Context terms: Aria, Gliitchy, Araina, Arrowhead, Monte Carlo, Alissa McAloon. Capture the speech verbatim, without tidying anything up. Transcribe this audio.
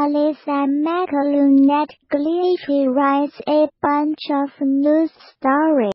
Alissa McAloon at Gliitchy writes a bunch of news stories.